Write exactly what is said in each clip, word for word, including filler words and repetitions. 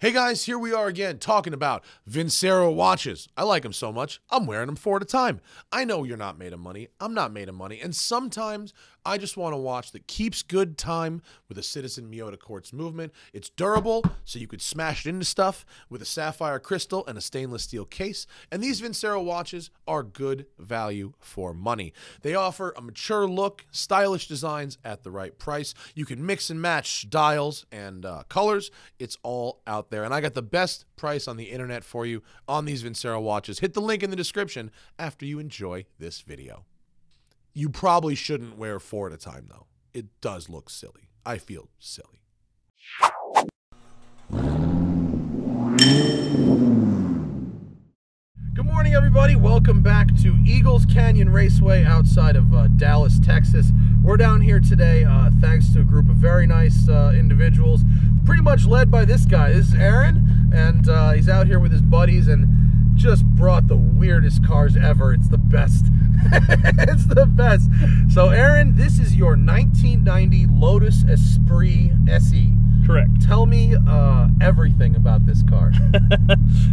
Hey guys, here we are again talking about Vincero watches. I like them so much, I'm wearing them four at a time. I know you're not made of money, I'm not made of money, and sometimes I just want a watch that keeps good time with a Citizen Miyota quartz movement. It's durable, so you could smash it into stuff with a sapphire crystal and a stainless steel case, and these Vincero watches are good value for money. They offer a mature look, stylish designs at the right price. You can mix and match dials and uh, colors. It's all out there, and I got the best price on the internet for you on these Vincero watches. Hit the link in the description after you enjoy this video. You probably shouldn't wear four at a time though. It does look silly. I feel silly. Good morning everybody. Welcome back to Eagles Canyon Raceway outside of uh, Dallas, Texas. We're down here today uh, thanks to a group of very nice uh, individuals, pretty much led by this guy. This is Aaron, and uh, he's out here with his buddies and just brought the weirdest cars ever. It's the best. It's the best. So Aaron, this is your nineteen ninety Lotus Esprit S E. Correct. Tell me uh, everything about this car.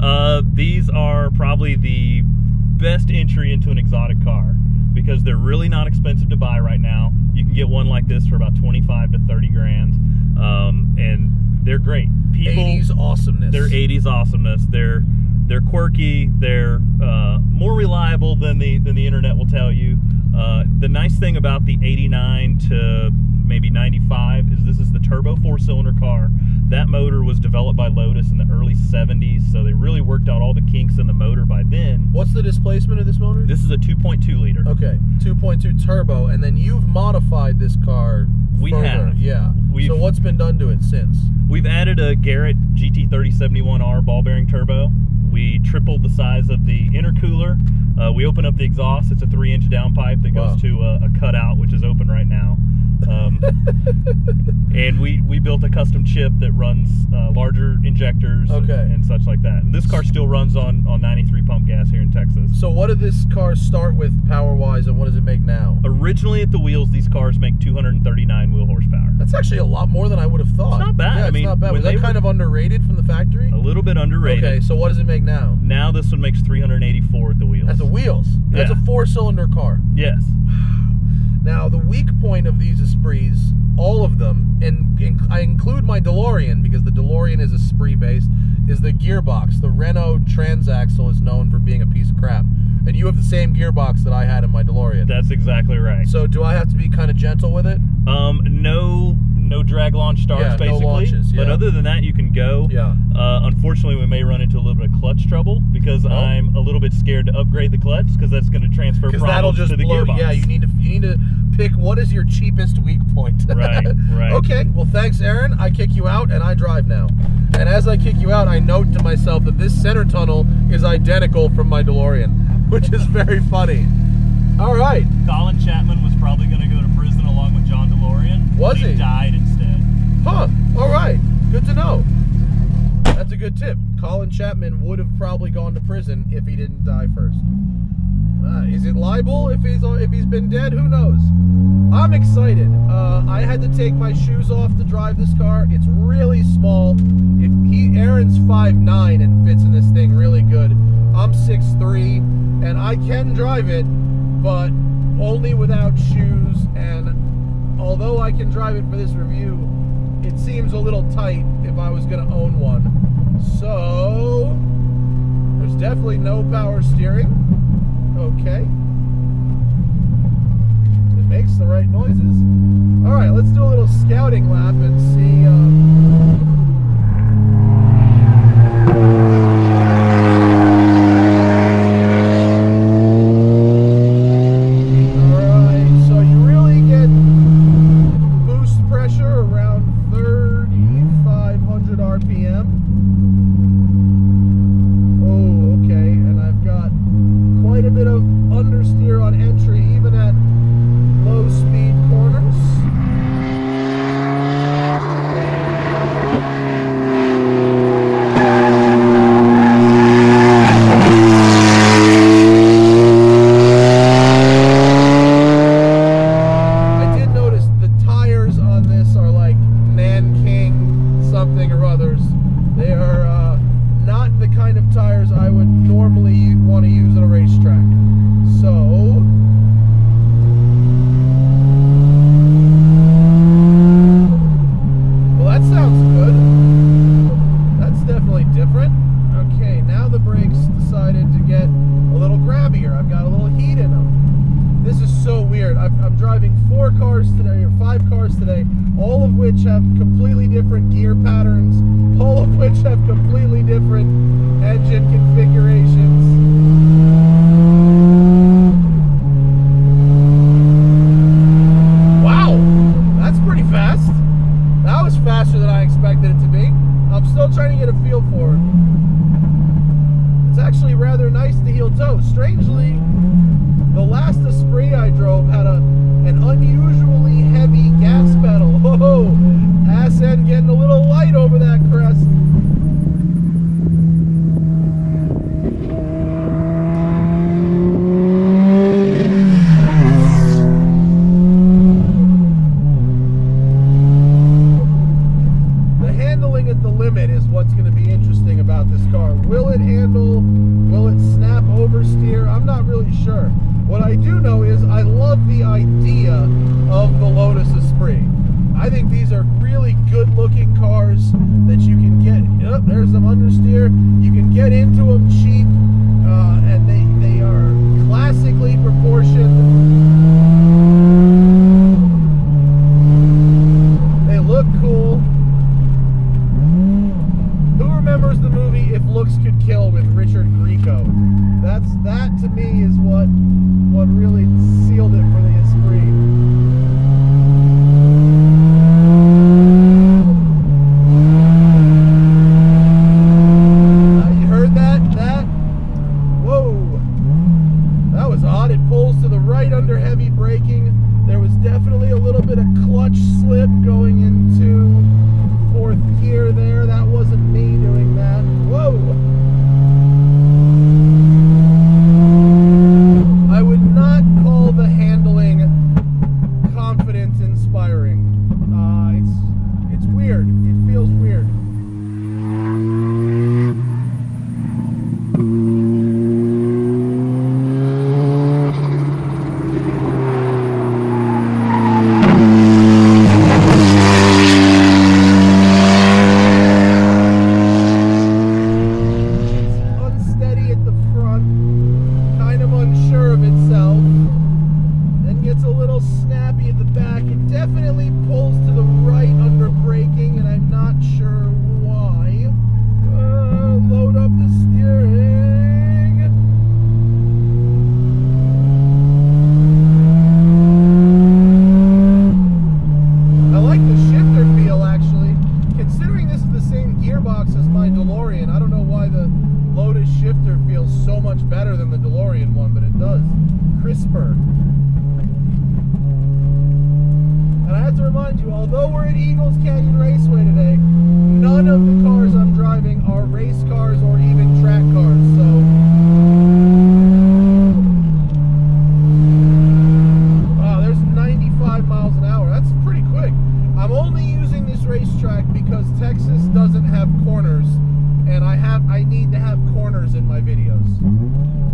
uh, these are probably the best entry into an exotic car because they're really not expensive to buy right now. You can get one like this for about twenty-five to thirty grand, um, and they're great. People, eighties awesomeness. They're eighties awesomeness. They're they're quirky. They're uh, more reliable than the than the internet will tell you. Uh, the nice thing about the eighty-nine to maybe ninety-five is this is the turbo four-cylinder car. That motor was developed by Lotus in the early seventies, so they really worked out all the kinks in the motor by then. What's the displacement of this motor? This is a two point two liter. Okay, two point two turbo, and then you've modified this car we further. Have. Yeah. We've, so what's been done to it since? We've added a Garrett G T thirty seventy-one R ball bearing turbo. We tripled the size of the intercooler. Uh, we open up the exhaust. It's a three-inch downpipe that goes wow. to a, a cutout, which is open right now. Um, and we, we built a custom chip that runs uh, larger injectors okay. and, and such like that. And this car still runs on, on ninety-three pump gas here in Texas. So what did this car start with power-wise, and what does it make now? Originally at the wheels, these cars make two hundred thirty-nine wheel horsepower. That's actually a lot more than I would have thought. It's not bad. Yeah, it's I mean, not bad. Was that kind were, of underrated from the factory? A little bit underrated. Okay, so what does it make now? Now this one makes three hundred eighty-four at the wheels. At the wheels? Yeah. That's a four-cylinder car. Yes. Now, the weak point of these Esprits, all of them, and, and I include my DeLorean because the DeLorean is Esprit-based, is the gearbox. The Renault transaxle is known for being a piece of crap. And you have the same gearbox that I had in my DeLorean. That's exactly right. So do I have to be kind of gentle with it? Um, no... No drag launch starts, yeah, basically. No launches, yeah. But other than that, you can go. Yeah. Uh, unfortunately, we may run into a little bit of clutch trouble because oh. I'm a little bit scared to upgrade the clutch because that's going to transfer problems just to the blow, gearbox. Yeah, you need to you need to pick what is your cheapest weak point. Right. Right. Okay. Well, thanks, Aaron. I kick you out, and I drive now. And as I kick you out, I note to myself that this center tunnel is identical from my DeLorean, which is very funny. All right. Colin Chapman was probably going to go to prison along with John DeLorean. Was he? He died instead. Huh. All right. Good to know. That's a good tip. Colin Chapman would have probably gone to prison if he didn't die first. Uh, is it libel if he's if he's been dead? Who knows? I'm excited. Uh, I had to take my shoes off to drive this car. It's really small. If he Aaron's five nine and fits in this thing really good. I'm six three and I can drive it, but only without shoes, and although I can drive it for this review, it seems a little tight if I was going to own one. So, there's definitely no power steering. Okay. It makes the right noises. Alright, let's do a little scouting lap and see... Um something or others. They are want to use at a racetrack. So have completely different gear patterns, all of which have completely different engine configurations. Wow, that's pretty fast. That was faster than I expected it to be. I'm still trying to get a feel for it. It's actually rather nice to heel toe. Strangely, the last Esprit I drove had a an unusually heavy gas pedal. Whoa, ass end getting a little light over that crest. The handling at the limit is what's going to be interesting about this car. Will it handle? Will it snap oversteer? I'm not really sure. What I do know is I love the idea of the Lotus Esprit. I think these are really good looking cars that you can get, oh, there's some understeer, you can get into them cheap, uh, and they, they are classically proportioned. They look cool. Who remembers the movie If Looks Could Kill with Richard Grieco? That's, that to me is what what really sealed it for the Esprit. Uh, you heard that? That? Whoa! That was odd. It pulls to the right under heavy braking. There was definitely a little bit of clutch slip going into fourth gear there. That wasn't me doing that. Whoa! Although we're at Eagles Canyon Raceway today, none of the cars I'm driving are race cars or even track cars, so... Wow, there's ninety-five miles an hour. That's pretty quick. I'm only using this racetrack because Texas doesn't have corners, and I have I need to have corners in my videos.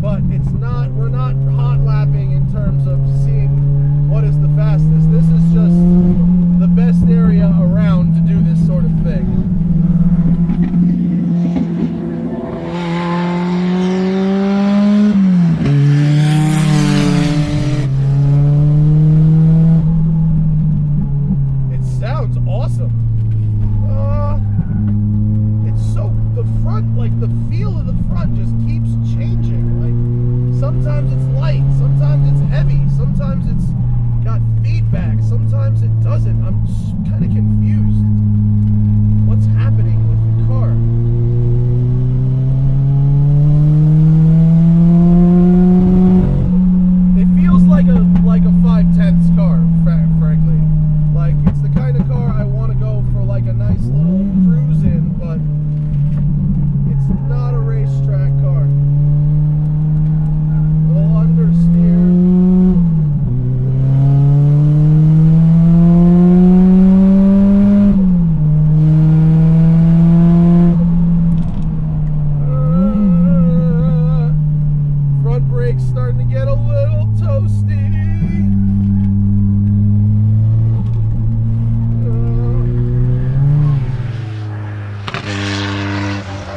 But it's not, we're not hot lapping in terms of seeing what is the fastest. This is just... the best area around to do this sort of thing.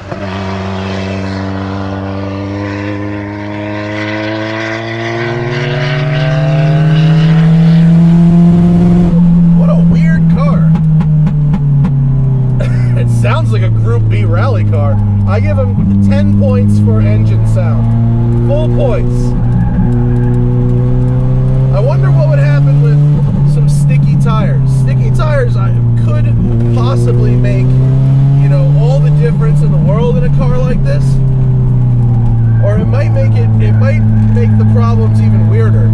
What a weird car. It sounds like a Group B rally car. I give him ten points for engine sound. Full points. I wonder what would happen with some sticky tires. Sticky tires I could possibly make, you know, all the difference in the world in a car like this. Or it might make it, it might make the problems even weirder.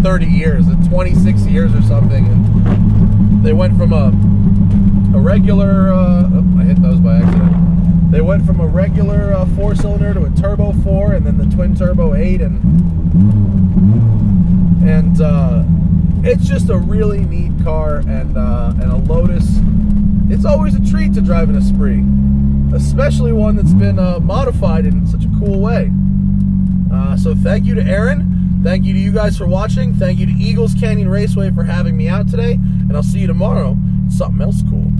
thirty years, twenty-six years or something, and they went from a a regular uh, oh, I hit those by accident. They went from a regular uh, four cylinder to a turbo four, and then the twin turbo eight, and and uh, it's just a really neat car, and uh, and a Lotus. It's always a treat to drive an Esprit, especially one that's been uh, modified in such a cool way. Uh, so thank you to Aaron. Thank you to you guys for watching. Thank you to Eagles Canyon Raceway for having me out today. And I'll see you tomorrow. Something else cool.